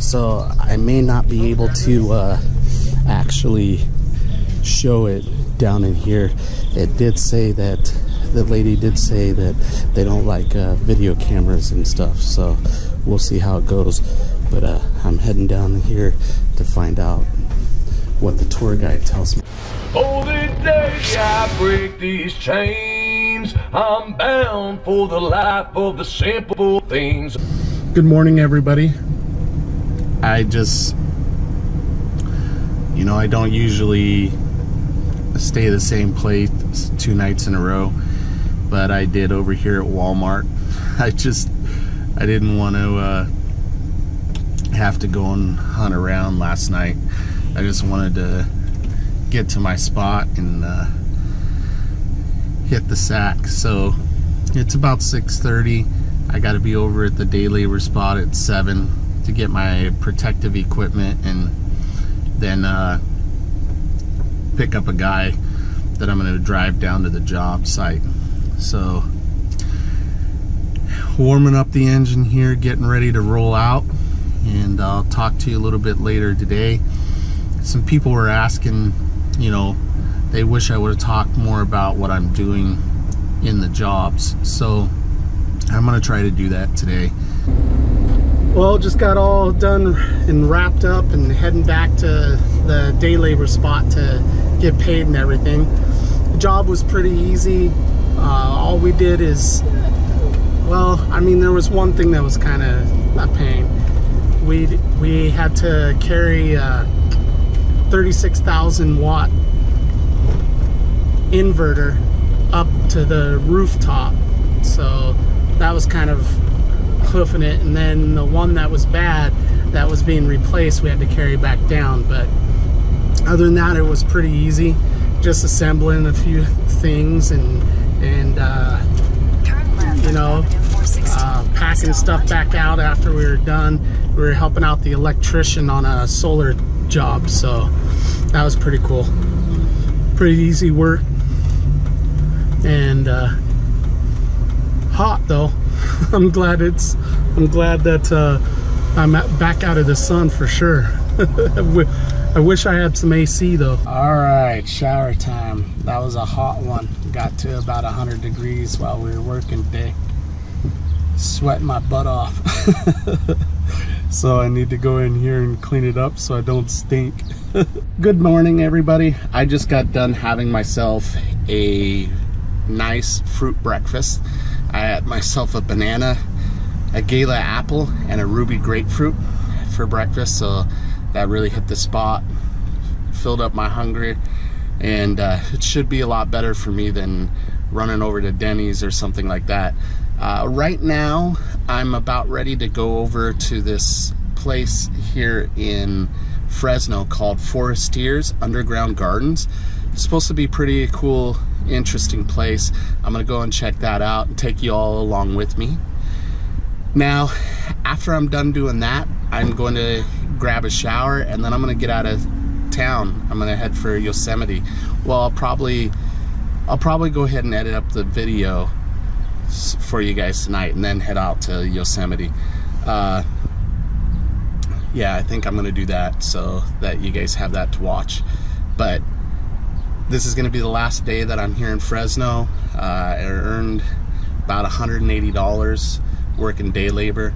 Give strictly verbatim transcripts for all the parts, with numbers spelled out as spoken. so I may not be able to uh, actually show it down in here. It did say that the lady did say that they don't like uh, video cameras and stuff, so we'll see how it goes. But uh, I'm heading down here to find out what the tour guide tells me. Oh, the day I break these chains, I'm bound for the life of the simple things. Good morning, everybody. I just, you know, I don't usually stay the same place two nights in a row, but I did over here at Walmart. I just, I didn't want to uh, have to go and hunt around last night. I just wanted to get to my spot and uh, hit the sack. So it's about six thirty. I got to be over at the day labor spot at seven to get my protective equipment and then uh, pick up a guy that I'm going to drive down to the job site. So warming up the engine here, getting ready to roll out, and I'll talk to you a little bit later today. Some people were asking, you know, they wish I would have talked more about what I'm doing in the jobs, so I'm gonna try to do that today. Well, just got all done and wrapped up and heading back to the day labor spot to get paid and everything. The job was pretty easy. Uh, all we did is, well, I mean, there was one thing that was kind of a pain. We, we had to carry uh, thirty-six thousand watt inverter up to the rooftop, so that was kind of hoofing it. And then the one that was bad that was being replaced, we had to carry back down. But other than that, it was pretty easy, just assembling a few things and and uh, you know, uh, packing stuff back out after we were done. We were helping out the electrician on a solar job, so that was pretty cool, pretty easy work. And uh hot though. I'm glad it's I'm glad that uh I'm back out of the sun for sure. I wish I had some A C though. All right, shower time. That was a hot one. Got to about one hundred degrees while we were working today. Sweating my butt off. So I need to go in here and clean it up so I don't stink. Good morning, everybody. I just got done having myself a nice fruit breakfast. I had myself a banana, a gala apple, and a ruby grapefruit for breakfast, so that really hit the spot, filled up my hunger, and uh, it should be a lot better for me than running over to Denny's or something like that. Uh, right now, I'm about ready to go over to this place here in Fresno called Forestiere Underground Gardens. It's supposed to be pretty cool, interesting place. I'm gonna go and check that out and take you all along with me. Now, after I'm done doing that, I'm going to grab a shower and then I'm gonna get out of town. I'm gonna head for Yosemite. Well, I'll probably, I'll probably go ahead and edit up the video for you guys tonight and then head out to Yosemite. Uh, yeah, I think I'm gonna do that so that you guys have that to watch. But this is gonna be the last day that I'm here in Fresno. Uh, I earned about one hundred eighty dollars working day labor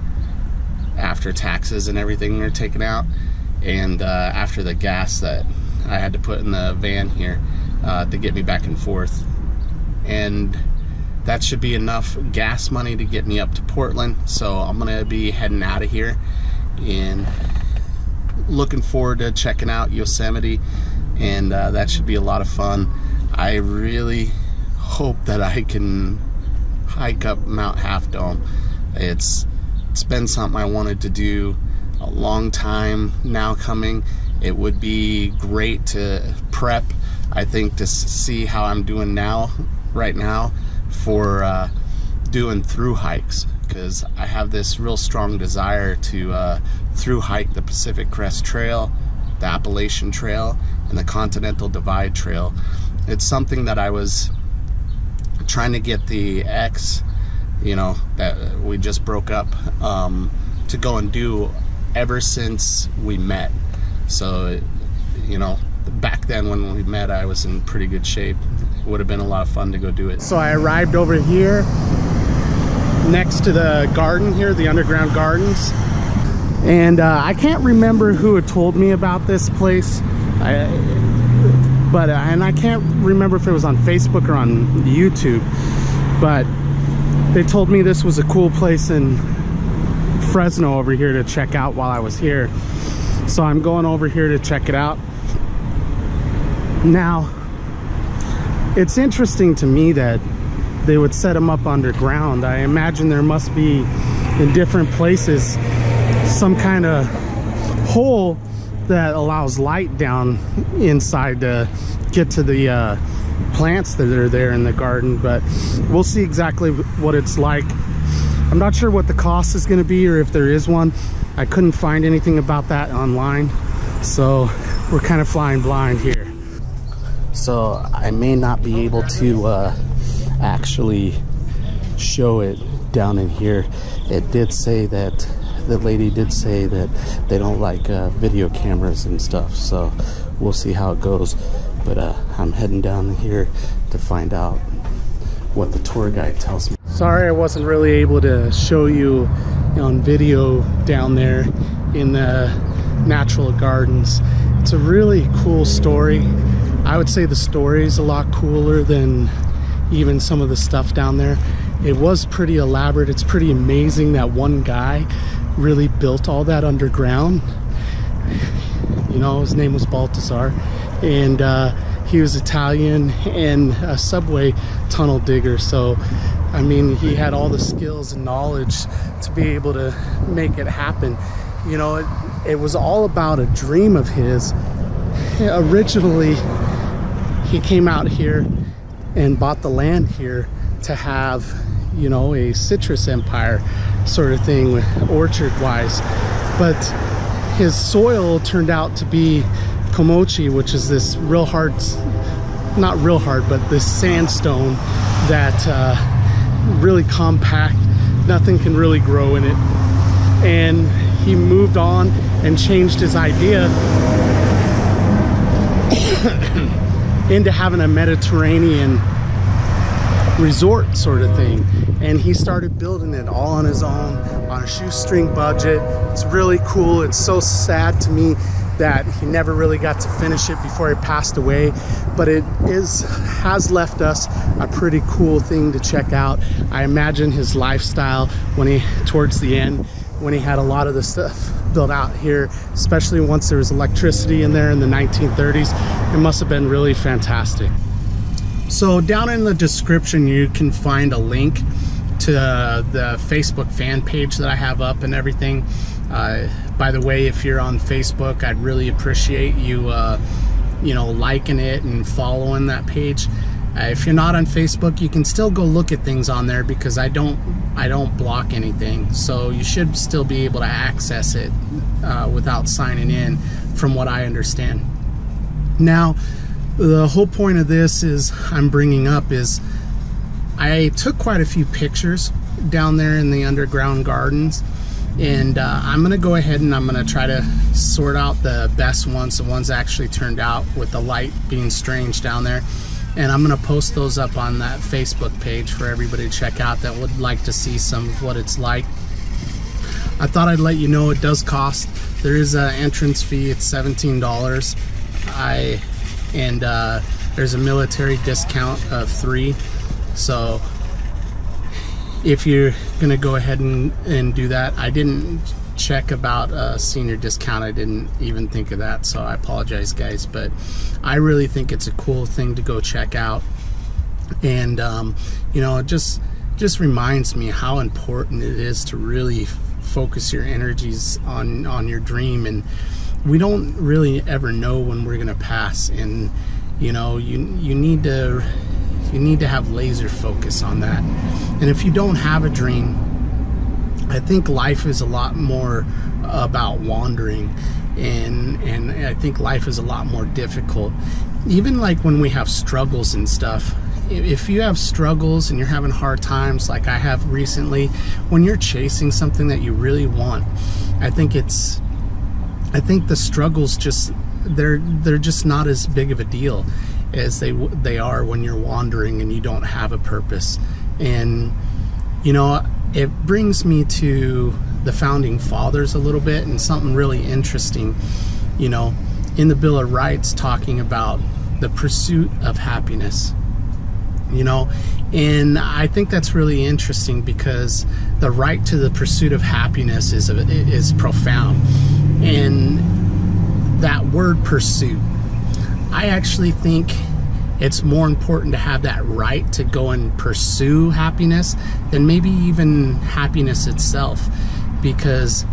after taxes and everything are taken out, and uh, after the gas that I had to put in the van here uh, to get me back and forth. And that should be enough gas money to get me up to Portland, so I'm gonna be heading out of here and looking forward to checking out Yosemite, and uh, that should be a lot of fun. I really hope that I can hike up Mount Half Dome. It's, it's been something I wanted to do a long time now coming. It would be great to prep, I think, to see how I'm doing now, right now, for uh, doing through hikes, because I have this real strong desire to uh, through hike the Pacific Crest Trail, the Appalachian Trail, and the Continental Divide Trail. It's something that I was trying to get the ex, you know, that we just broke up, um, to go and do ever since we met. So, you know, back then when we met, I was in pretty good shape. It would have been a lot of fun to go do it. So I arrived over here next to the garden here, the Underground Gardens. And uh, I can't remember who had told me about this place. I, but, and I can't remember if it was on Facebook or on YouTube, but they told me this was a cool place in Fresno over here to check out while I was here. So I'm going over here to check it out. Now, it's interesting to me that they would set them up underground. I imagine there must be in different places some kind of hole that allows light down inside to get to the uh, plants that are there in the garden, but we'll see exactly what it's like. I'm not sure what the cost is going to be or if there is one. I couldn't find anything about that online, so we're kind of flying blind here. So I may not be able to uh, actually show it down in here. It did say that the lady did say that they don't like uh, video cameras and stuff, so we'll see how it goes. But uh, I'm heading down here to find out what the tour guide tells me. Sorry I wasn't really able to show you on video down there in the natural gardens. It's a really cool story. I would say the story is a lot cooler than even some of the stuff down there. It was pretty elaborate. It's pretty amazing that one guy really built all that underground. You know, his name was Baltazar, and uh, he was Italian and a subway tunnel digger. So, I mean, he had all the skills and knowledge to be able to make it happen. You know, it, it was all about a dream of his. Originally, he came out here and bought the land here to have, you know, a citrus empire sort of thing, orchard-wise. But his soil turned out to be Komochi, which is this real hard, not real hard, but this sandstone that uh, really compact, nothing can really grow in it. And he moved on and changed his idea into having a Mediterranean resort sort of thing. And he started building it all on his own, on a shoestring budget. It's really cool. It's so sad to me that he never really got to finish it before he passed away, but it is has left us a pretty cool thing to check out. I imagine his lifestyle when he, towards the end, when he had a lot of the stuff built out here, especially once there was electricity in there in the nineteen thirties, it must have been really fantastic. So down in the description, you can find a link to the Facebook fan page that I have up and everything. Uh, by the way, if you're on Facebook, I'd really appreciate you, uh, you know, liking it and following that page. Uh, if you're not on Facebook, you can still go look at things on there because I don't, I don't block anything. So you should still be able to access it uh, without signing in, from what I understand. Now, the whole point of this is I'm bringing up is I took quite a few pictures down there in the underground gardens. And uh, I'm gonna go ahead and I'm gonna try to sort out the best ones, the ones that actually turned out with the light being strange down there. And I'm gonna post those up on that Facebook page for everybody to check out that would like to see some of what it's like. I thought I'd let you know it does cost. There is an entrance fee, it's seventeen dollars. I, and uh, there's a military discount of three. So if you're gonna go ahead and, and do that, I didn't check about a senior discount. I didn't even think of that, so I apologize, guys, but I really think it's a cool thing to go check out. And um, you know, it just just reminds me how important it is to really focus your energies on on your dream. And we don't really ever know when we're gonna pass, and you know, you you need to you need to have laser focus on that. And if you don't have a dream, I think life is a lot more about wandering, and and I think life is a lot more difficult. Even like when we have struggles and stuff, if you have struggles and you're having hard times like I have recently, when you're chasing something that you really want, I think it's I think the struggles just they're they're just not as big of a deal as they they are when you're wandering and you don't have a purpose. And you know, it brings me to the founding fathers a little bit, and something really interesting, you know, in the Bill of Rights, talking about the pursuit of happiness, you know. And I think that's really interesting because the right to the pursuit of happiness is is profound. And that word pursuit, I actually think it's more important to have that right to go and pursue happiness than maybe even happiness itself, because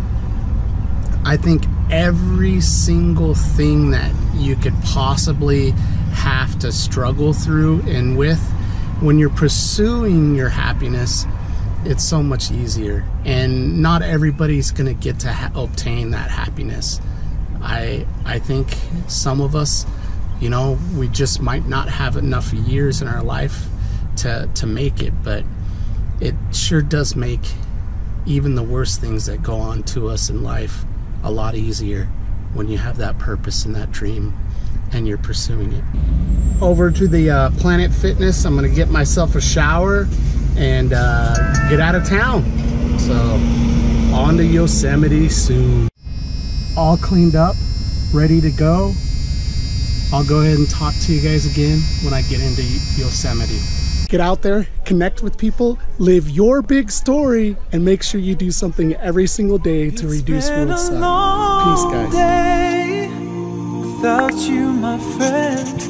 I think every single thing that you could possibly have to struggle through and with, when you're pursuing your happiness, it's so much easier. And not everybody's gonna get to ha obtain that happiness. I I think some of us, you know, we just might not have enough years in our life to to make it, but it sure does make even the worst things that go on to us in life a lot easier when you have that purpose and that dream and you're pursuing it. Over to the uh, Planet Fitness. I'm gonna get myself a shower and uh, get out of town. So on to Yosemite soon. All cleaned up, ready to go. I'll go ahead and talk to you guys again when I get into Yosemite. Get out there, connect with people, live your big story, and make sure you do something every single day to it's reduce world suffering. Peace, guys. Without you, my friend,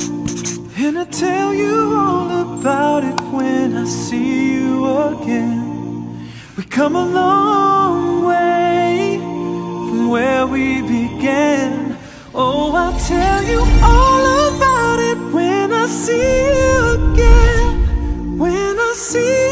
and I tell you all about it when I see you again. We come a long way from where we began. Oh, I'll tell you all about it when I see you again. When I see you